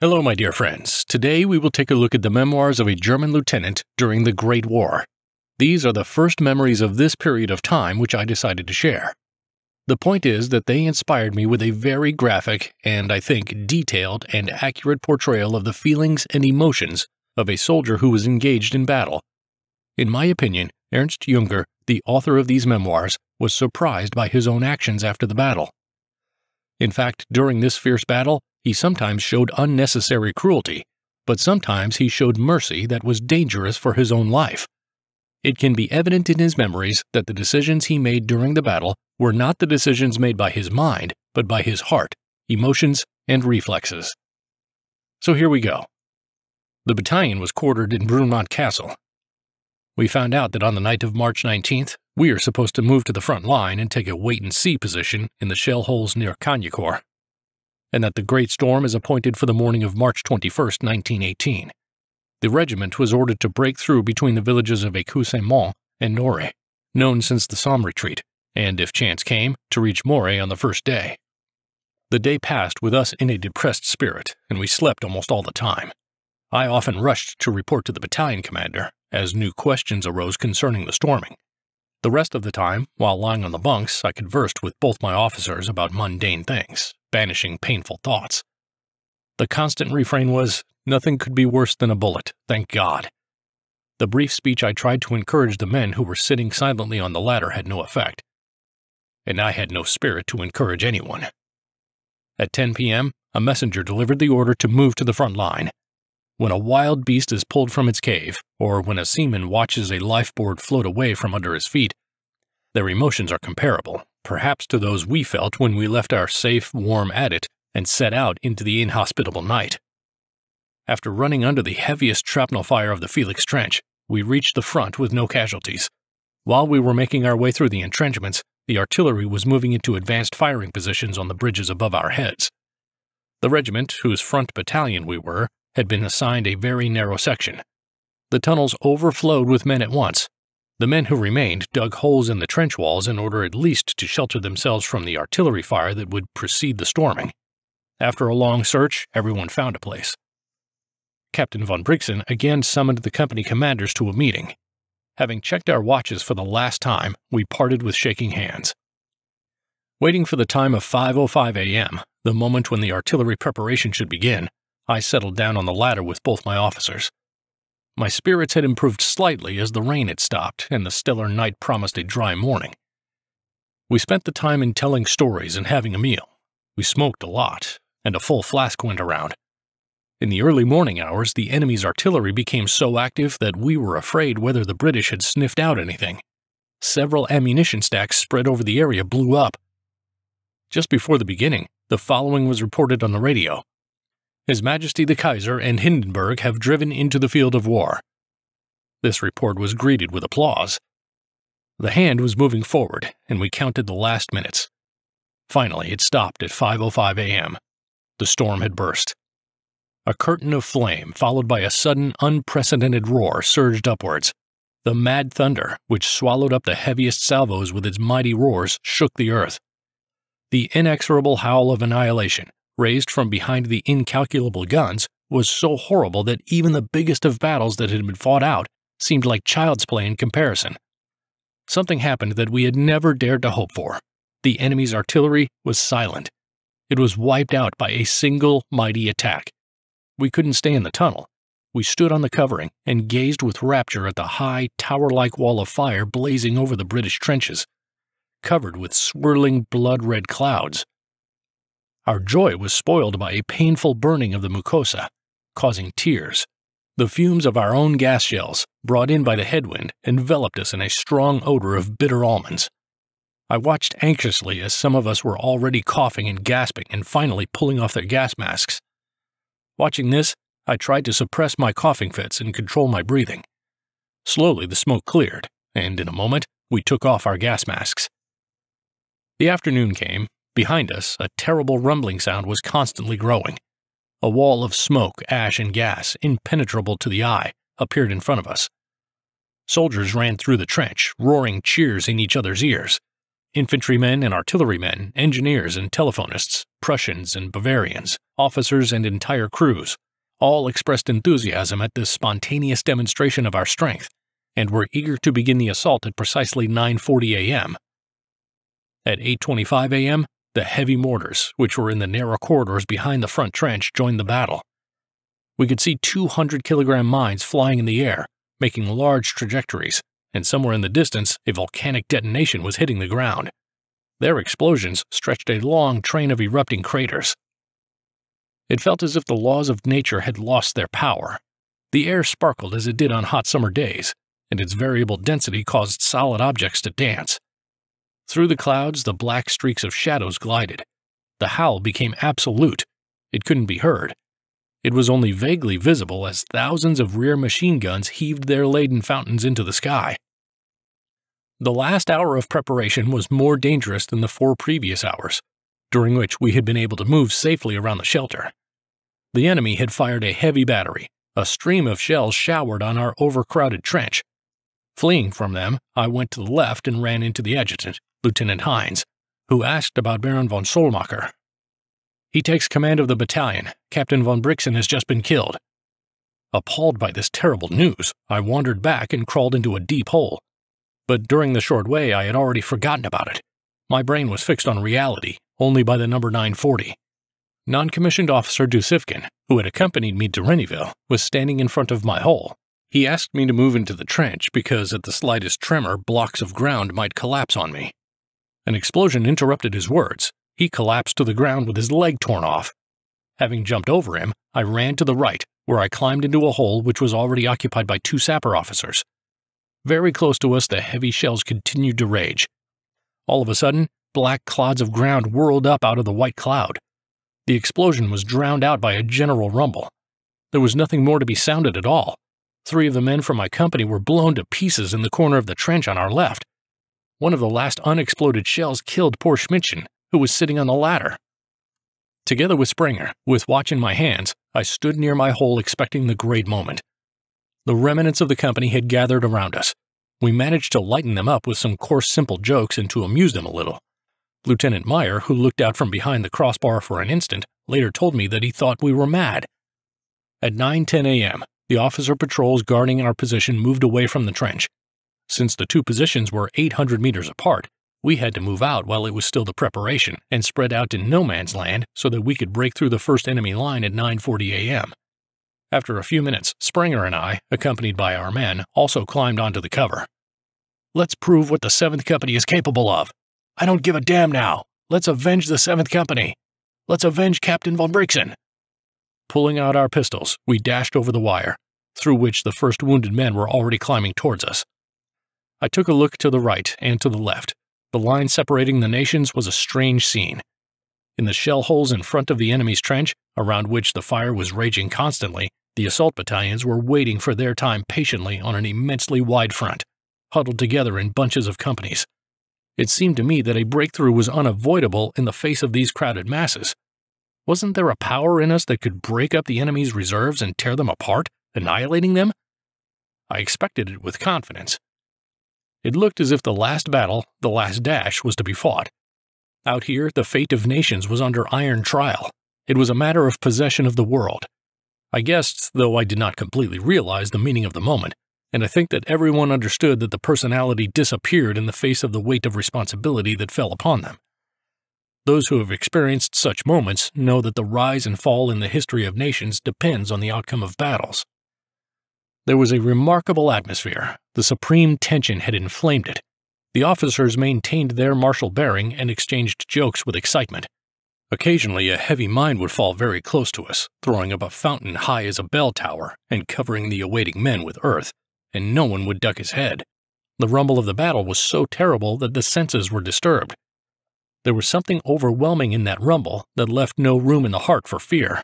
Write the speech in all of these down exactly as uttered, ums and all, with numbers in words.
Hello, my dear friends. Today we will take a look at the memoirs of a German lieutenant during the Great War. These are the first memories of this period of time which I decided to share. The point is that they inspired me with a very graphic and, I think, detailed and accurate portrayal of the feelings and emotions of a soldier who was engaged in battle. In my opinion, Ernst Jünger, the author of these memoirs, was surprised by his own actions after the battle. In fact, during this fierce battle, he sometimes showed unnecessary cruelty, but sometimes he showed mercy that was dangerous for his own life. It can be evident in his memories that the decisions he made during the battle were not the decisions made by his mind, but by his heart, emotions, and reflexes. So here we go. The battalion was quartered in Brunemont Castle. We found out that on the night of March nineteenth, we are supposed to move to the front line and take a wait-and-see position in the shell holes near Canucor, and that the great storm is appointed for the morning of March twenty-first, nineteen eighteen. The regiment was ordered to break through between the villages of Écou-Saint-Mont and Nore, known since the Somme retreat, and, if chance came, to reach Moray on the first day. The day passed with us in a depressed spirit, and we slept almost all the time. I often rushed to report to the battalion commander, as new questions arose concerning the storming. The rest of the time, while lying on the bunks, I conversed with both my officers about mundane things, banishing painful thoughts. The constant refrain was, "Nothing could be worse than a bullet, thank God." The brief speech I tried to encourage the men who were sitting silently on the ladder had no effect, and I had no spirit to encourage anyone. At ten p m, a messenger delivered the order to move to the front line. When a wild beast is pulled from its cave, or when a seaman watches a lifeboard float away from under his feet, their emotions are comparable, perhaps to those we felt when we left our safe, warm adit and set out into the inhospitable night. After running under the heaviest shrapnel fire of the Felix Trench, we reached the front with no casualties. While we were making our way through the entrenchments, the artillery was moving into advanced firing positions on the bridges above our heads. The regiment, whose front battalion we were, had been assigned a very narrow section. The tunnels overflowed with men at once. The men who remained dug holes in the trench walls in order at least to shelter themselves from the artillery fire that would precede the storming. After a long search, everyone found a place. Captain von Brixen again summoned the company commanders to a meeting. Having checked our watches for the last time, we parted with shaking hands. Waiting for the time of five oh five a m, the moment when the artillery preparation should begin, I settled down on the ladder with both my officers. My spirits had improved slightly as the rain had stopped and the stellar night promised a dry morning. We spent the time in telling stories and having a meal. We smoked a lot, and a full flask went around. In the early morning hours, the enemy's artillery became so active that we were afraid whether the British had sniffed out anything. Several ammunition stacks spread over the area blew up. Just before the beginning, the following was reported on the radio. His Majesty the Kaiser and Hindenburg have driven into the field of war. This report was greeted with applause. The hand was moving forward, and we counted the last minutes. Finally, it stopped at five oh five a m The storm had burst. A curtain of flame, followed by a sudden, unprecedented roar, surged upwards. The mad thunder, which swallowed up the heaviest salvos with its mighty roars, shook the earth. The inexorable howl of annihilation, raised from behind the incalculable guns, was so horrible that even the biggest of battles that had been fought out seemed like child's play in comparison. Something happened that we had never dared to hope for. The enemy's artillery was silent. It was wiped out by a single mighty attack. We couldn't stay in the tunnel. We stood on the covering and gazed with rapture at the high, tower-like wall of fire blazing over the British trenches, covered with swirling blood-red clouds. Our joy was spoiled by a painful burning of the mucosa, causing tears. The fumes of our own gas shells, brought in by the headwind, enveloped us in a strong odor of bitter almonds. I watched anxiously as some of us were already coughing and gasping and finally pulling off their gas masks. Watching this, I tried to suppress my coughing fits and control my breathing. Slowly the smoke cleared, and in a moment, we took off our gas masks. The afternoon came. Behind us, a terrible rumbling sound was constantly growing. A wall of smoke, ash, and gas, impenetrable to the eye, appeared in front of us. Soldiers ran through the trench, roaring cheers in each other's ears. infantrymen and artillerymen, engineers and telephonists, Prussians and Bavarians, officers and entire crews, all expressed enthusiasm at this spontaneous demonstration of our strength, and were eager to begin the assault at precisely nine forty a m At eight twenty-five a m, the heavy mortars, which were in the narrow corridors behind the front trench, joined the battle. We could see two hundred kilogram mines flying in the air, making large trajectories, and somewhere in the distance, a volcanic detonation was hitting the ground. Their explosions stretched a long train of erupting craters. It felt as if the laws of nature had lost their power. The air sparkled as it did on hot summer days, and its variable density caused solid objects to dance. Through the clouds, the black streaks of shadows glided. The howl became absolute. It couldn't be heard. It was only vaguely visible as thousands of rear machine guns heaved their laden fountains into the sky. The last hour of preparation was more dangerous than the four previous hours, during which we had been able to move safely around the shelter. The enemy had fired a heavy battery. A stream of shells showered on our overcrowded trench. Fleeing from them, I went to the left and ran into the adjutant, Lieutenant Heinz, who asked about Baron von Solmacher. He takes command of the battalion. Captain von Brixen has just been killed. Appalled by this terrible news, I wandered back and crawled into a deep hole. But during the short way, I had already forgotten about it. My brain was fixed on reality, only by the number nine forty. Non-commissioned officer Dusivkin, who had accompanied me to Renneville, was standing in front of my hole. He asked me to move into the trench because at the slightest tremor, blocks of ground might collapse on me. An explosion interrupted his words. He collapsed to the ground with his leg torn off. Having jumped over him, I ran to the right, where I climbed into a hole which was already occupied by two sapper officers. Very close to us, the heavy shells continued to rage. All of a sudden, black clods of ground whirled up out of the white cloud. The explosion was drowned out by a general rumble. There was nothing more to be sounded at all. Three of the men from my company were blown to pieces in the corner of the trench on our left. One of the last unexploded shells killed poor Schmidtchen, who was sitting on the ladder. Together with Springer, with watch in my hands, I stood near my hole expecting the great moment. The remnants of the company had gathered around us. We managed to lighten them up with some coarse, simple jokes and to amuse them a little. Lieutenant Meyer, who looked out from behind the crossbar for an instant, later told me that he thought we were mad. At nine ten a m, the officer patrols guarding our position moved away from the trench. Since the two positions were eight hundred meters apart, we had to move out while it was still the preparation and spread out in no man's land so that we could break through the first enemy line at nine forty a m After a few minutes, Springer and I, accompanied by our men, also climbed onto the cover. "Let's prove what the seventh Company is capable of. I don't give a damn now. Let's avenge the seventh Company. Let's avenge Captain von Brixen." Pulling out our pistols, we dashed over the wire, through which the first wounded men were already climbing towards us. I took a look to the right and to the left. The line separating the nations was a strange scene. In the shell holes in front of the enemy's trench, around which the fire was raging constantly, the assault battalions were waiting for their time patiently on an immensely wide front, huddled together in bunches of companies. It seemed to me that a breakthrough was unavoidable in the face of these crowded masses. Wasn't there a power in us that could break up the enemy's reserves and tear them apart, annihilating them? I expected it with confidence. It looked as if the last battle, the last dash, was to be fought. Out here, the fate of nations was under iron trial. It was a matter of possession of the world. I guessed, though I did not completely realize the meaning of the moment, and I think that everyone understood that the personality disappeared in the face of the weight of responsibility that fell upon them. Those who have experienced such moments know that the rise and fall in the history of nations depends on the outcome of battles. There was a remarkable atmosphere. The supreme tension had inflamed it. The officers maintained their martial bearing and exchanged jokes with excitement. Occasionally, a heavy mine would fall very close to us, throwing up a fountain high as a bell tower and covering the awaiting men with earth, and no one would duck his head. The rumble of the battle was so terrible that the senses were disturbed. There was something overwhelming in that rumble that left no room in the heart for fear.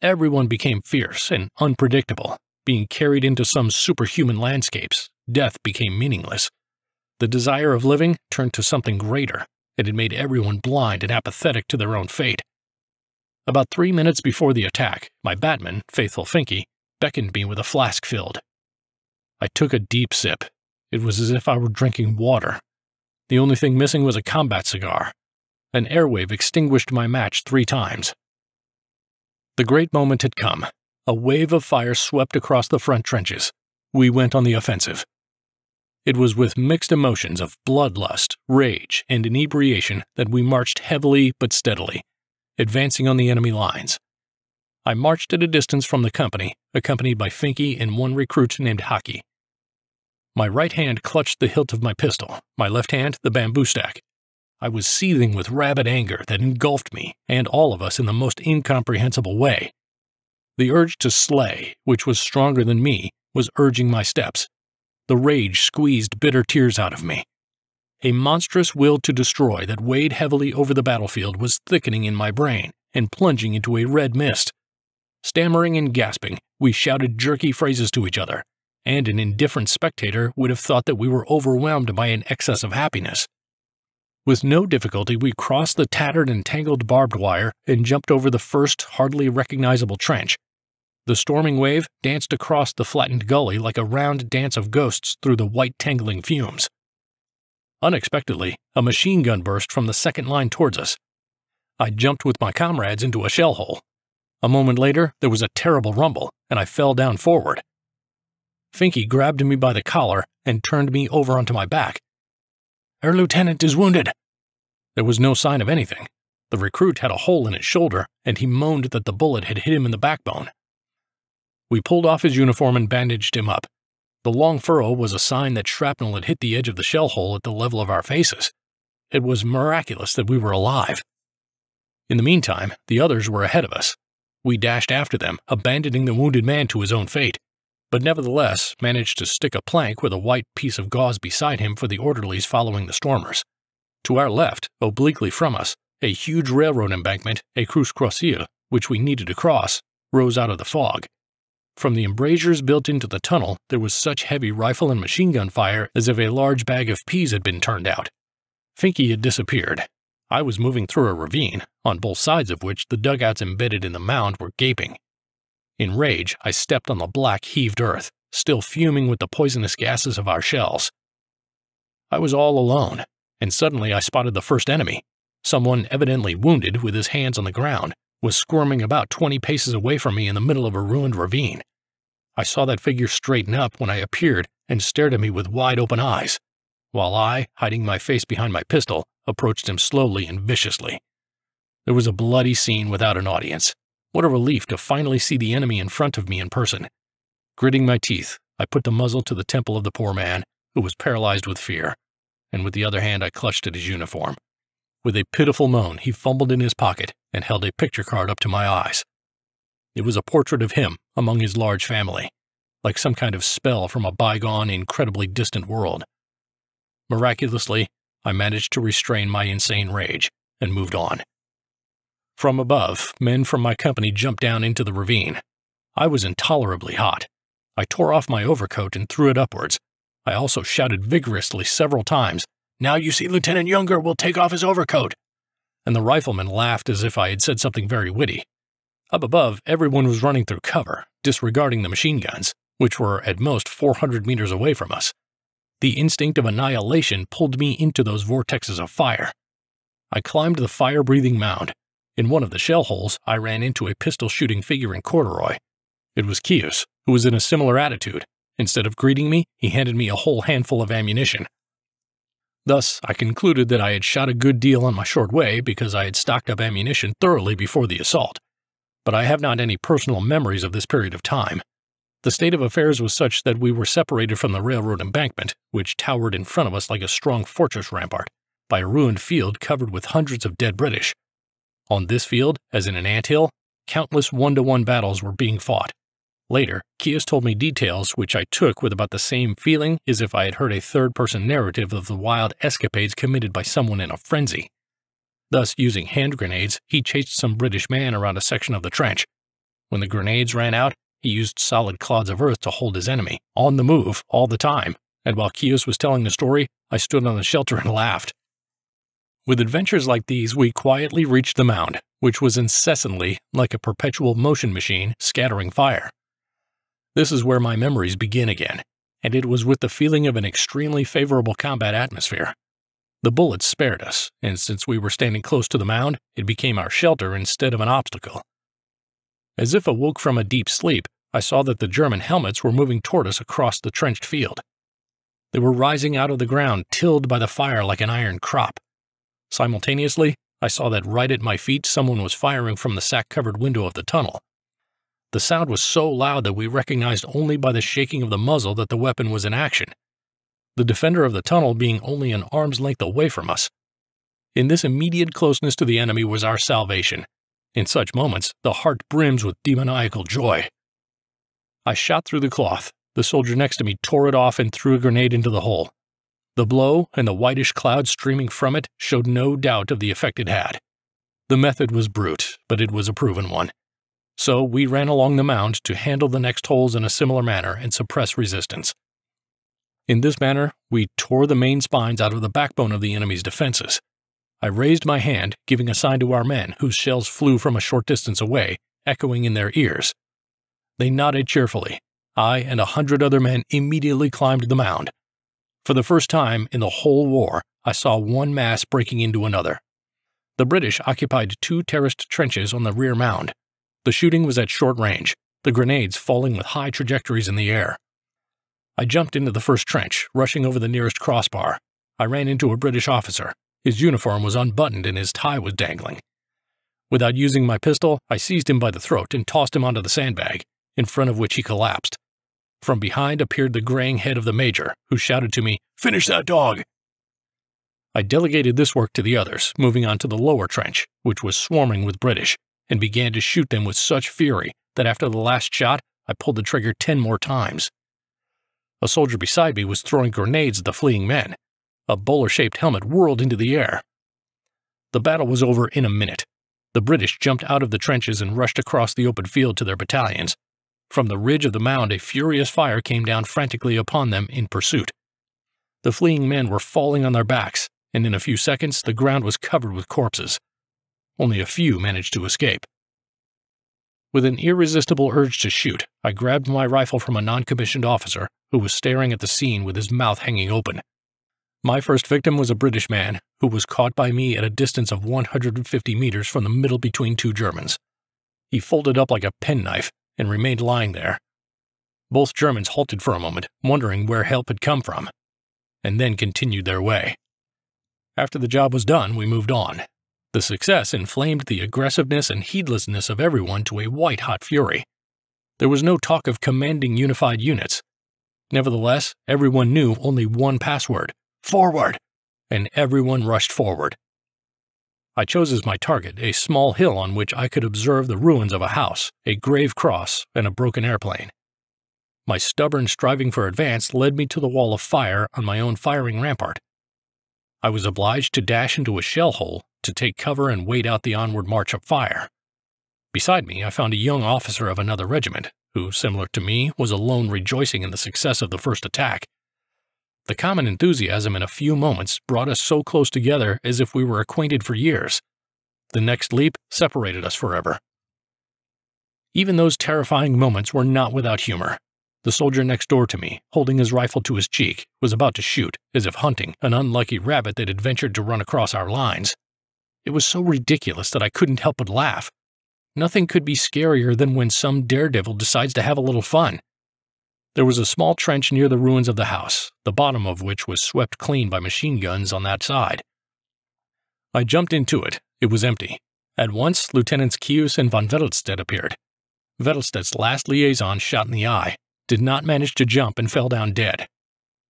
Everyone became fierce and unpredictable, being carried into some superhuman landscapes. Death became meaningless. The desire of living turned to something greater, and it made everyone blind and apathetic to their own fate. About three minutes before the attack, my batman, faithful Finky, beckoned me with a flask filled. I took a deep sip. It was as if I were drinking water. The only thing missing was a combat cigar. An airwave extinguished my match three times. The great moment had come. A wave of fire swept across the front trenches. We went on the offensive. It was with mixed emotions of bloodlust, rage, and inebriation that we marched heavily but steadily, advancing on the enemy lines. I marched at a distance from the company, accompanied by Finky and one recruit named Haki. My right hand clutched the hilt of my pistol, my left hand the bamboo stack. I was seething with rabid anger that engulfed me and all of us in the most incomprehensible way. The urge to slay, which was stronger than me, was urging my steps. The rage squeezed bitter tears out of me. A monstrous will to destroy that weighed heavily over the battlefield was thickening in my brain and plunging into a red mist. Stammering and gasping, we shouted jerky phrases to each other, and an indifferent spectator would have thought that we were overwhelmed by an excess of happiness. With no difficulty, we crossed the tattered and tangled barbed wire and jumped over the first hardly recognizable trench. The storming wave danced across the flattened gully like a round dance of ghosts through the white tangling fumes. Unexpectedly, a machine gun burst from the second line towards us. I jumped with my comrades into a shell hole. A moment later, there was a terrible rumble, and I fell down forward. Finky grabbed me by the collar and turned me over onto my back. "Herr Lieutenant is wounded." There was no sign of anything. The recruit had a hole in his shoulder, and he moaned that the bullet had hit him in the backbone. We pulled off his uniform and bandaged him up. The long furrow was a sign that shrapnel had hit the edge of the shell hole at the level of our faces. It was miraculous that we were alive. In the meantime, the others were ahead of us. We dashed after them, abandoning the wounded man to his own fate, but nevertheless managed to stick a plank with a white piece of gauze beside him for the orderlies following the stormers. To our left, obliquely from us, a huge railroad embankment, a Écou-Saint-Mont, which we needed to cross, rose out of the fog. From the embrasures built into the tunnel, there was such heavy rifle and machine gun fire as if a large bag of peas had been turned out. Finky had disappeared. I was moving through a ravine, on both sides of which the dugouts embedded in the mound were gaping. In rage, I stepped on the black, heaved earth, still fuming with the poisonous gases of our shells. I was all alone, and suddenly I spotted the first enemy. Someone evidently wounded, with his hands on the ground, was squirming about twenty paces away from me in the middle of a ruined ravine. I saw that figure straighten up when I appeared and stared at me with wide-open eyes, while I, hiding my face behind my pistol, approached him slowly and viciously. There was a bloody scene without an audience. What a relief to finally see the enemy in front of me in person. Gritting my teeth, I put the muzzle to the temple of the poor man, who was paralyzed with fear, and with the other hand I clutched at his uniform. With a pitiful moan, he fumbled in his pocket and held a picture card up to my eyes. It was a portrait of him among his large family, like some kind of spell from a bygone, incredibly distant world. Miraculously, I managed to restrain my insane rage and moved on. From above, men from my company jumped down into the ravine. I was intolerably hot. I tore off my overcoat and threw it upwards. I also shouted vigorously several times, "Now you see Lieutenant Jünger will take off his overcoat!" And the rifleman laughed as if I had said something very witty. Up above, everyone was running through cover, disregarding the machine guns, which were at most four hundred meters away from us. The instinct of annihilation pulled me into those vortexes of fire. I climbed the fire-breathing mound. In one of the shell holes, I ran into a pistol-shooting figure in corduroy. It was Kios, who was in a similar attitude. Instead of greeting me, he handed me a whole handful of ammunition. Thus, I concluded that I had shot a good deal on my short way because I had stocked up ammunition thoroughly before the assault. But I have not any personal memories of this period of time. The state of affairs was such that we were separated from the railroad embankment, which towered in front of us like a strong fortress rampart, by a ruined field covered with hundreds of dead British. On this field, as in an anthill, countless one-to-one battles were being fought. Later, Kios told me details which I took with about the same feeling as if I had heard a third-person narrative of the wild escapades committed by someone in a frenzy. Thus, using hand grenades, he chased some British man around a section of the trench. When the grenades ran out, he used solid clods of earth to hold his enemy, on the move, all the time, and while Kios was telling the story, I stood on the shelter and laughed. With adventures like these, we quietly reached the mound, which was incessantly, like a perpetual motion machine, scattering fire. This is where my memories begin again, and it was with the feeling of an extremely favorable combat atmosphere. The bullets spared us, and since we were standing close to the mound, it became our shelter instead of an obstacle. As if awoke from a deep sleep, I saw that the German helmets were moving toward us across the trenched field. They were rising out of the ground, tilled by the fire like an iron crop. Simultaneously, I saw that right at my feet someone was firing from the sack-covered window of the tunnel. The sound was so loud that we recognized only by the shaking of the muzzle that the weapon was in action, the defender of the tunnel being only an arm's length away from us. In this immediate closeness to the enemy was our salvation. In such moments, the heart brims with demoniacal joy. I shot through the cloth. The soldier next to me tore it off and threw a grenade into the hole. The blow and the whitish cloud streaming from it showed no doubt of the effect it had. The method was brute, but it was a proven one. So we ran along the mound to handle the next holes in a similar manner and suppress resistance. In this manner, we tore the main spines out of the backbone of the enemy's defenses. I raised my hand, giving a sign to our men, whose shells flew from a short distance away, echoing in their ears. They nodded cheerfully. I and a hundred other men immediately climbed the mound. For the first time in the whole war, I saw one mass breaking into another. The British occupied two terraced trenches on the rear mound. The shooting was at short range, the grenades falling with high trajectories in the air. I jumped into the first trench, rushing over the nearest crossbar. I ran into a British officer. His uniform was unbuttoned and his tie was dangling. Without using my pistol, I seized him by the throat and tossed him onto the sandbag, in front of which he collapsed. From behind appeared the graying head of the major, who shouted to me, "Finish that dog!" I delegated this work to the others, moving on to the lower trench, which was swarming with British, and began to shoot them with such fury that after the last shot, I pulled the trigger ten more times. A soldier beside me was throwing grenades at the fleeing men. A bowler-shaped helmet whirled into the air. The battle was over in a minute. The British jumped out of the trenches and rushed across the open field to their battalions. From the ridge of the mound, a furious fire came down frantically upon them in pursuit. The fleeing men were falling on their backs, and in a few seconds, the ground was covered with corpses. Only a few managed to escape. With an irresistible urge to shoot, I grabbed my rifle from a non-commissioned officer who was staring at the scene with his mouth hanging open. My first victim was a British man who was caught by me at a distance of one hundred fifty meters from the middle between two Germans. He folded up like a penknife and remained lying there. Both Germans halted for a moment, wondering where help had come from, and then continued their way. After the job was done, we moved on. The success inflamed the aggressiveness and heedlessness of everyone to a white-hot fury. There was no talk of commanding unified units. Nevertheless, everyone knew only one password, "Forward!" and everyone rushed forward. I chose as my target a small hill on which I could observe the ruins of a house, a grave cross, and a broken airplane. My stubborn striving for advance led me to the wall of fire on my own firing rampart. I was obliged to dash into a shell hole to take cover and wait out the onward march of fire. Beside me, I found a young officer of another regiment, who, similar to me, was alone rejoicing in the success of the first attack. The common enthusiasm in a few moments brought us so close together as if we were acquainted for years. The next leap separated us forever. Even those terrifying moments were not without humor. The soldier next door to me, holding his rifle to his cheek, was about to shoot, as if hunting, an unlucky rabbit that had ventured to run across our lines. It was so ridiculous that I couldn't help but laugh. Nothing could be scarier than when some daredevil decides to have a little fun. There was a small trench near the ruins of the house, the bottom of which was swept clean by machine guns on that side. I jumped into it. It was empty. At once, Lieutenants Kios and von Vettelstedt appeared. Vettelstedt's last liaison, shot in the eye, did not manage to jump and fell down dead.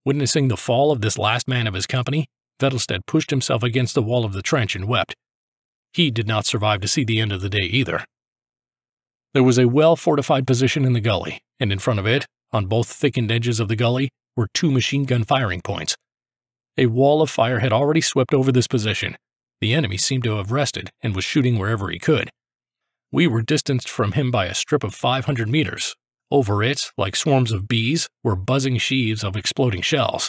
Witnessing the fall of this last man of his company, Vettelstedt pushed himself against the wall of the trench and wept. He did not survive to see the end of the day either. There was a well-fortified position in the gully, and in front of it, on both thickened edges of the gully, were two machine gun firing points. A wall of fire had already swept over this position. The enemy seemed to have rested and was shooting wherever he could. We were distanced from him by a strip of five hundred meters. Over it, like swarms of bees, were buzzing sheaves of exploding shells.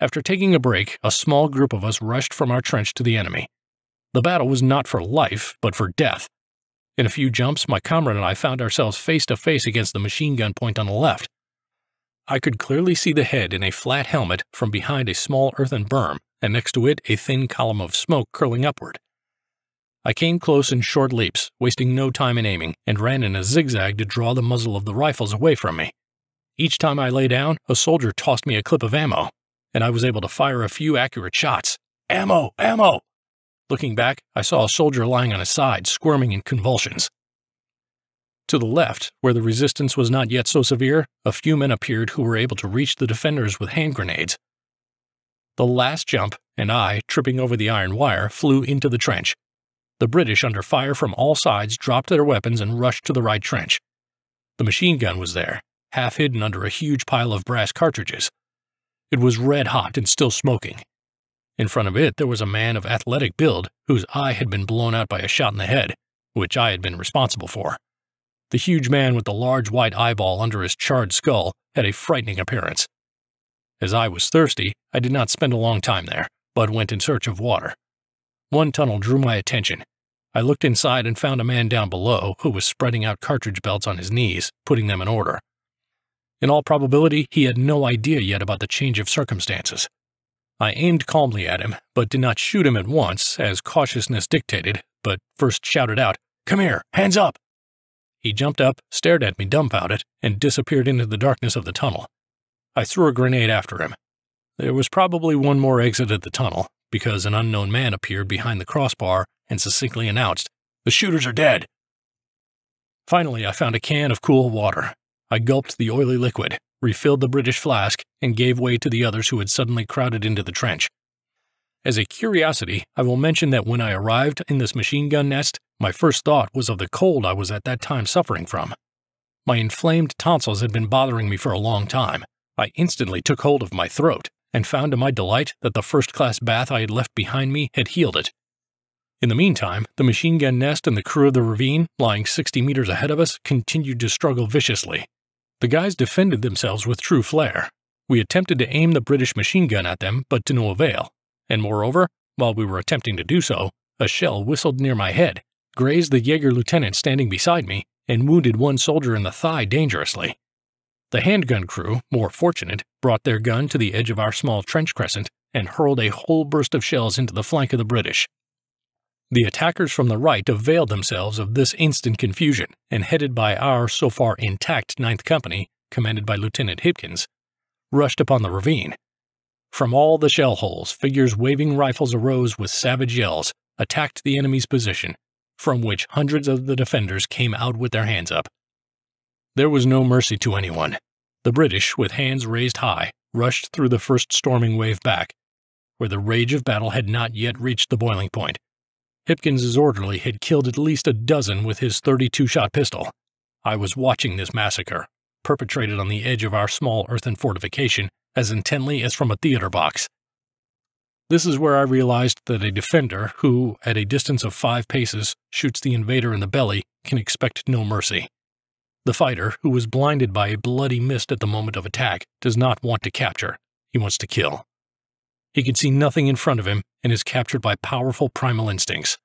After taking a break, a small group of us rushed from our trench to the enemy. The battle was not for life, but for death. In a few jumps, my comrade and I found ourselves face to face against the machine gun point on the left. I could clearly see the head in a flat helmet from behind a small earthen berm and next to it a thin column of smoke curling upward. I came close in short leaps, wasting no time in aiming, and ran in a zigzag to draw the muzzle of the rifles away from me. Each time I lay down, a soldier tossed me a clip of ammo, and I was able to fire a few accurate shots. Ammo! Ammo! Looking back, I saw a soldier lying on his side, squirming in convulsions. To the left, where the resistance was not yet so severe, a few men appeared who were able to reach the defenders with hand grenades. The last jump, and I, tripping over the iron wire, flew into the trench. The British, under fire from all sides, dropped their weapons and rushed to the right trench. The machine gun was there, half hidden under a huge pile of brass cartridges. It was red hot and still smoking. In front of it there was a man of athletic build whose eye had been blown out by a shot in the head, which I had been responsible for. The huge man with the large white eyeball under his charred skull had a frightening appearance. As I was thirsty, I did not spend a long time there, but went in search of water. One tunnel drew my attention. I looked inside and found a man down below who was spreading out cartridge belts on his knees, putting them in order. In all probability, he had no idea yet about the change of circumstances. I aimed calmly at him, but did not shoot him at once, as cautiousness dictated, but first shouted out, "Come here, hands up!" He jumped up, stared at me dumbfounded, and disappeared into the darkness of the tunnel. I threw a grenade after him. There was probably one more exit at the tunnel, because an unknown man appeared behind the crossbar and succinctly announced, "The shooters are dead!" Finally, I found a can of cool water. I gulped the oily liquid, refilled the British flask, and gave way to the others who had suddenly crowded into the trench. As a curiosity, I will mention that when I arrived in this machine gun nest, my first thought was of the cold I was at that time suffering from. My inflamed tonsils had been bothering me for a long time. I instantly took hold of my throat, and found to my delight that the first-class bath I had left behind me had healed it. In the meantime, the machine gun nest and the crew of the ravine, lying sixty meters ahead of us, continued to struggle viciously. The guys defended themselves with true flair. We attempted to aim the British machine gun at them, but to no avail, and moreover, while we were attempting to do so, a shell whistled near my head, grazed the Jäger lieutenant standing beside me, and wounded one soldier in the thigh dangerously. The handgun crew, more fortunate, brought their gun to the edge of our small trench crescent and hurled a whole burst of shells into the flank of the British. The attackers from the right availed themselves of this instant confusion, and headed by our so far intact Ninth Company, commanded by Lieutenant Hipkins, rushed upon the ravine. From all the shell holes, figures waving rifles arose with savage yells, attacked the enemy's position, from which hundreds of the defenders came out with their hands up. There was no mercy to anyone. The British, with hands raised high, rushed through the first storming wave back, where the rage of battle had not yet reached the boiling point. Hipkins's orderly had killed at least a dozen with his thirty-two shot pistol. I was watching this massacre, perpetrated on the edge of our small earthen fortification, as intently as from a theater box. This is where I realized that a defender who, at a distance of five paces, shoots the invader in the belly can expect no mercy. The fighter, who was blinded by a bloody mist at the moment of attack, does not want to capture. He wants to kill. He can see nothing in front of him and is captured by powerful primal instincts.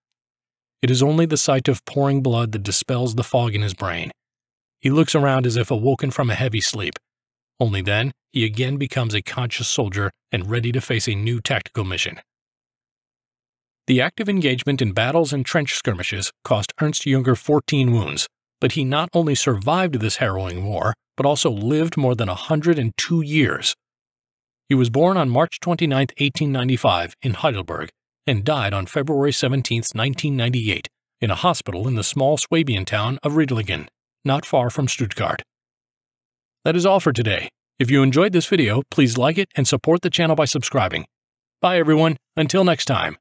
It is only the sight of pouring blood that dispels the fog in his brain. He looks around as if awoken from a heavy sleep. Only then, he again becomes a conscious soldier and ready to face a new tactical mission. The active engagement in battles and trench skirmishes cost Ernst Jünger fourteen wounds, but he not only survived this harrowing war, but also lived more than one hundred two years. He was born on March twenty-ninth, eighteen ninety-five, in Heidelberg, and died on February seventeenth, nineteen ninety-eight, in a hospital in the small Swabian town of Riedlingen, not far from Stuttgart. That is all for today. If you enjoyed this video, please like it and support the channel by subscribing. Bye everyone, until next time.